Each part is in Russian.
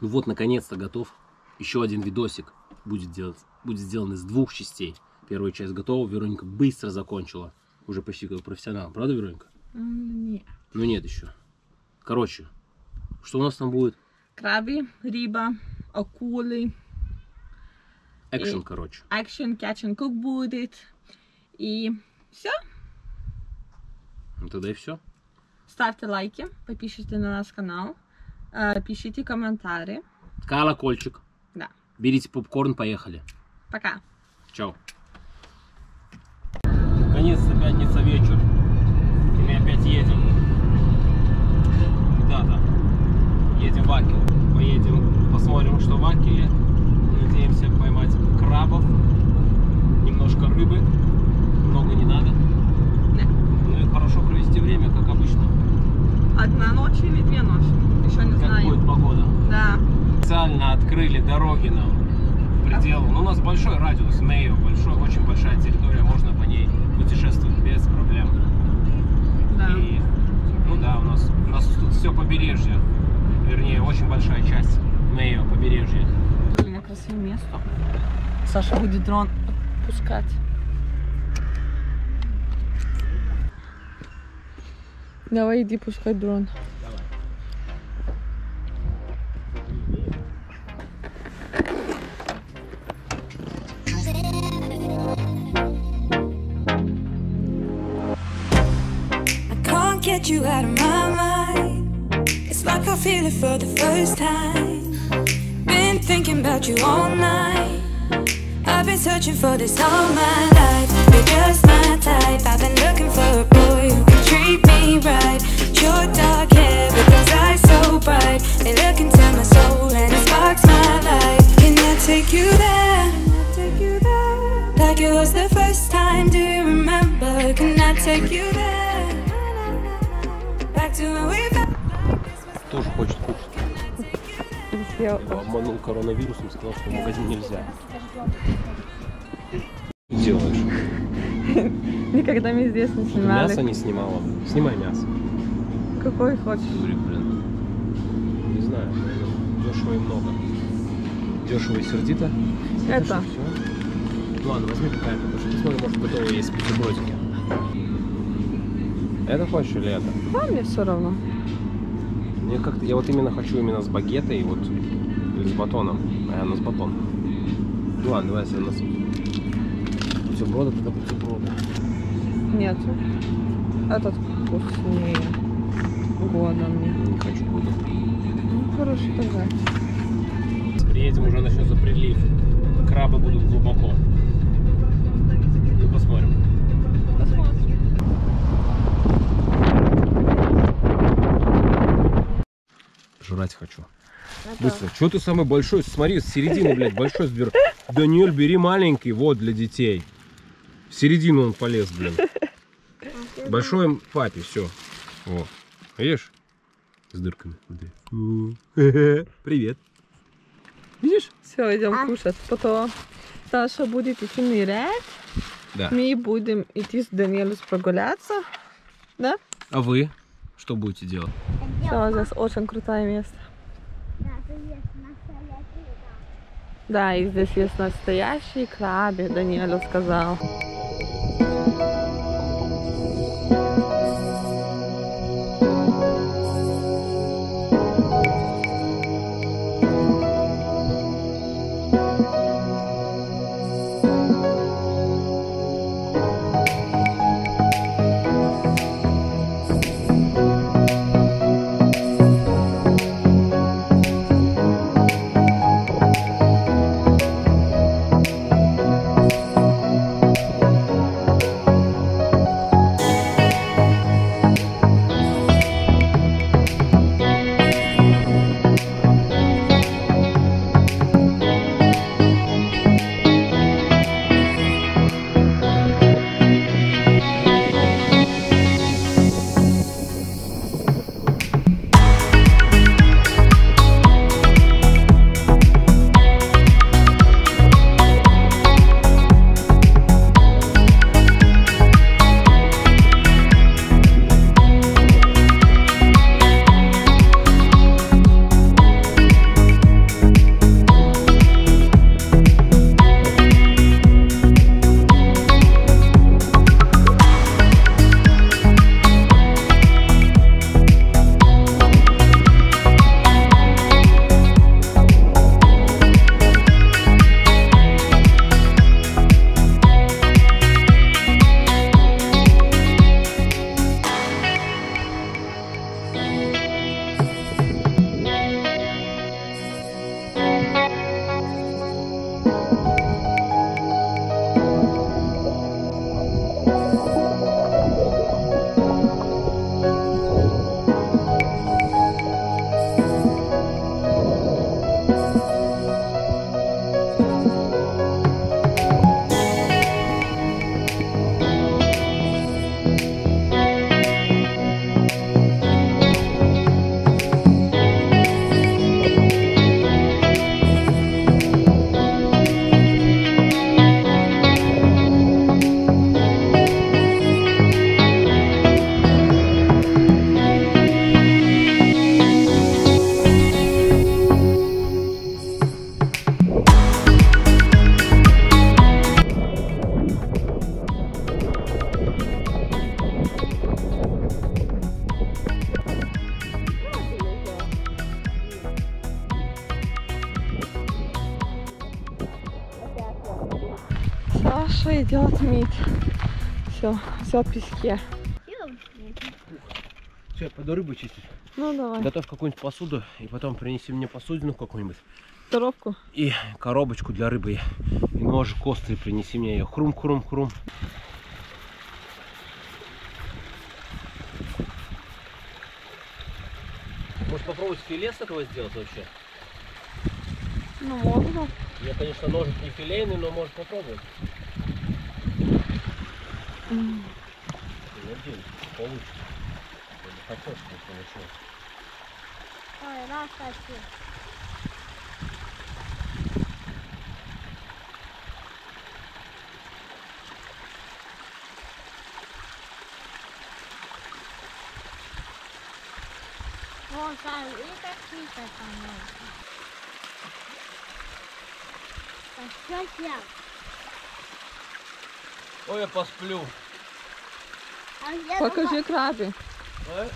Ну вот, наконец-то готов. Еще один видосик будет сделан из двух частей. Первая часть готова. Вероника быстро закончила. Уже почти как профессионал. Правда, Вероника? Нет. Ну нет еще. Короче, что у нас там будет? Краби, риба, акулы. Экшн, короче. Экшн, catch and cook будет. И все. Ну тогда и все. Ставьте лайки, подпишитесь на наш канал, пишите комментарии. Колокольчик. Да. Берите попкорн, поехали. Пока. Чао. Наконец-то пятница вечер. И мы опять едем куда-то. Едем в Акилл. Поедем, посмотрим, что в Акилле. Надеемся поймать крабов, немножко рыбы, много не надо. Да. Ну и хорошо провести время, как обычно. Одна ночь или две ночи? Еще не знаю. Как будет погода? Да. Специально открыли дороги нам в пределу. Ну, у нас большой радиус, Мейо, очень большая территория, можно по ней путешествовать без проблем. Да. И, ну да, у нас тут все побережье, вернее, очень большая часть Мейо побережья. Красивое место. Саша будет дрон отпускать. Давай иди пускать дрон. Давай. Thinking about you all night. I've been searching for this all my life. You're just my type. I've been looking for a boy who can treat me right. Your dark hair with those eyes so bright. They look into my soul and it sparks my life. Can I take you there? Like it was the first time, do you remember? Can I take you there? Back to when we felt like this was. Тоже хочет кушать. Я его обманул коронавирусом, сказал, что в магазин нельзя. Что делаешь? Никогда меня здесь не снимали. Мясо не снимала. Снимай мясо. Какой хочешь? Блин. Не знаю. Дешево и много. Дешево и сердито. Это. Ну ладно, возьми какая-то, потому что посмотрим, может готово есть бутербродики. Это хочешь или это? Да, мне все равно. Мне как-то, я вот именно хочу именно с багетой, вот, или с батоном, а она с батоном. Ну ладно, давай, если у нас бутерброды, тогда бутерброды. Нет, этот вкуснее. Года мне. Не хочу года. Ну, хорошо, тогда. Приедем, уже начнется прилив. Крабы будут глубоко. Ну, посмотрим. Жрать хочу. Это... Быстро. Что ты самый большой? Смотри, с середины, блядь, большой сбер. Даниэль, бери маленький, вот, для детей. В середину он полез, блин. Большой папе, все. О, видишь? С дырками. Привет. Видишь? Все, идем кушать. Потом Саша будет идти нырять. Да. Мы будем идти с Даниэлем прогуляться. Да? А вы? Что будете делать? Все, здесь очень крутое место. Да, и здесь есть настоящие краби, Даниэль сказал. Саша идет мить. Все, все в песке. Все, пойду рыбу чистить. Ну давай. Готовь какую-нибудь посуду и потом принеси мне посудину какую-нибудь. Коробку? И коробочку для рыбы. И ножик острый принеси мне ее. Хрум-хрум-хрум. Может попробовать филе с этого сделать вообще? Ну можно. Я, конечно, ножик не филейный, но может попробовать. Я надеюсь, получится. Я не хотел, чтобы получилось. Ой, раз хочу. Вон, Саша, и какие-то там. Ой, я посплю. Покажи краби. А?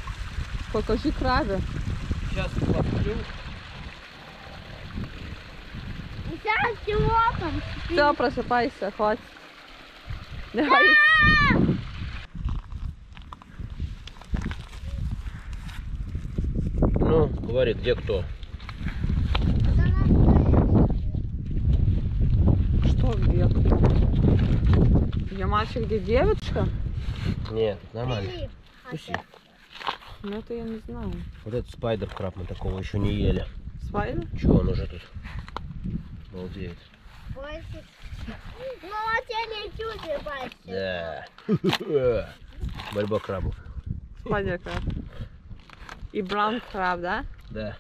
Покажи краби. Сейчас посплю. Сейчас чего там? Все, просыпайся, хватит. Давай. Ну, говорит, где кто? Где мальчик, где девочка? Нет, нормально. Пусти. Ну это я не знаю. Вот этот спайдер краб, мы такого еще не ели. Спайдер? Чего он уже тут? Балдеет. Да. Борьба крабов. Спайдер краб. И браун краб, да? Да.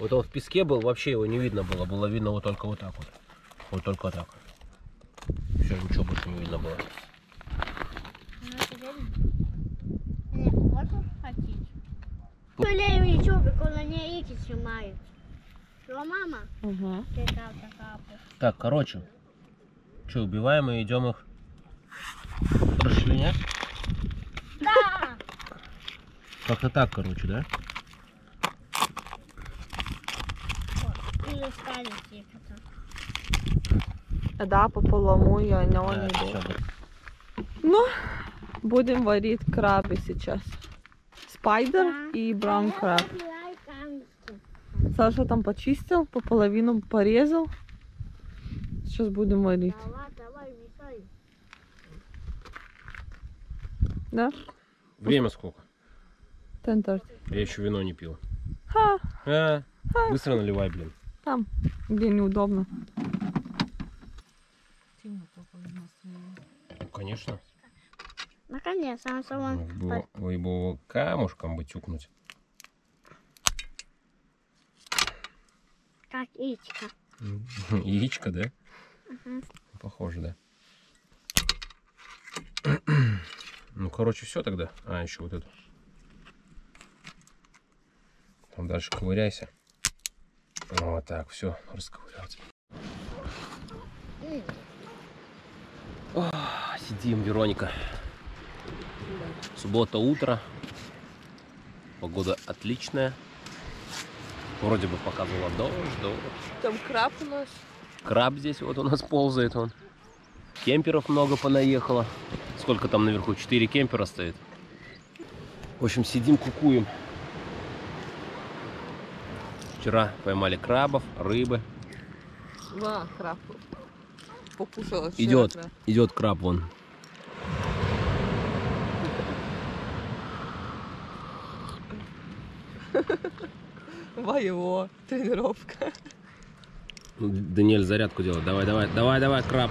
Вот он в песке был, вообще его не видно было. Было видно вот только вот так вот. Вот только так. Все, ничего больше не видно было. Так, короче. Че, убиваем и идем их расчленять? Да! Как-то так, короче, да? Да, по полому я не умею. Ну, будем варить крабы сейчас. Спайдер и браун краб. Саша там почистил, по половину порезал. Сейчас будем варить. Да? Время сколько? Тенторт. Я еще вино не пил. Быстро наливай, блин. Там, где неудобно. Ну, конечно. Наконец, сам. Ой, было камушком бы тюкнуть. Как яичко. Яичко, да? Похоже, да. Ну, короче, все тогда. А, еще вот это. Там дальше ковыряйся. Вот так, все, расковырялся. Сидим, Вероника. Суббота утро. Погода отличная. Вроде бы показывала дождь. Там краб у нас. Краб здесь вот у нас ползает он. Кемперов много понаехало. Сколько там наверху? 4 кемпера стоит. В общем, сидим, кукуем. Вчера поймали крабов, рыбы. Ва, краб. Покушала. Идет краб вон. Ва, его тренировка. Даниэль зарядку делает. Давай, давай, давай, давай, краб.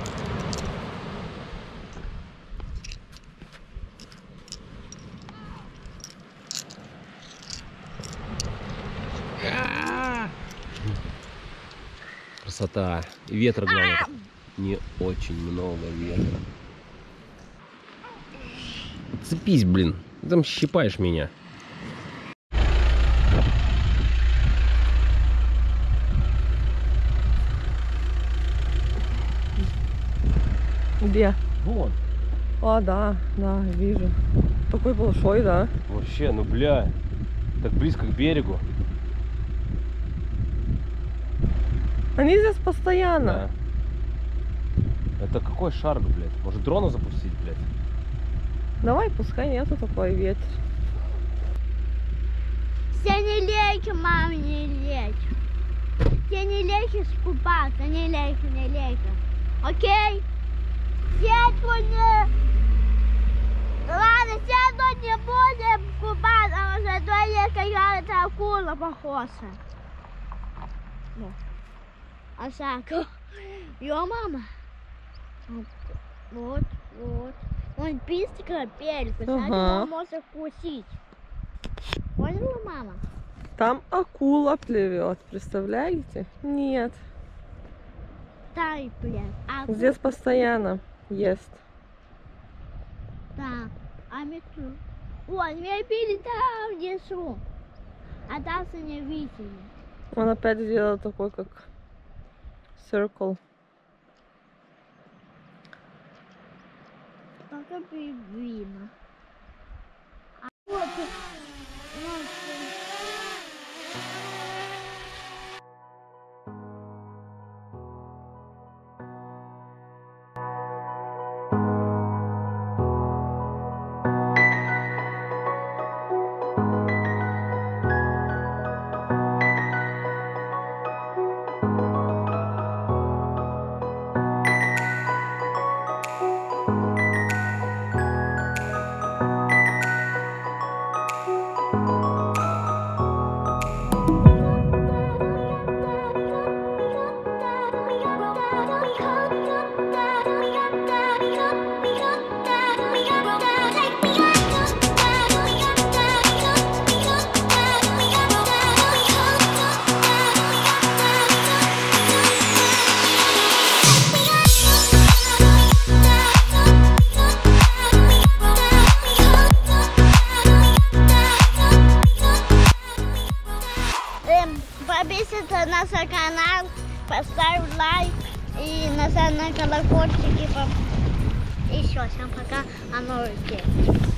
Красота. И ветра, главное, не очень много ветра. Цепись, блин. Ты там щипаешь меня. Где? Вон. А, да, да, вижу. Такой большой, да? Вообще, ну бля. Так близко к берегу. Они здесь постоянно. Да. Это какой шар, блядь? Может дрона запустить, блядь? Давай, пускай нету такой ветер. Я не лечу, мам, не лечу. Я не лечу скупаться, не лечу. Окей? Сегодня... Ладно, сегодня не будем купаться, а уже то есть какая-то акула похожа. А всяко. Её мама. Вот, вот. Он пистик крапель, потому что может кусить. Поняла, мама? Там акула плевет, представляете? Нет. Тай, блин. Акула. Здесь постоянно ест. Да, а мету. Ой, меня били там внизу. А там все не видели. Он опять сделал такой, как circle. Пока видно. А вот. Подписывайтесь на наш канал, поставь лайк и нажать на колокольчик. И все, всем пока, а новый день.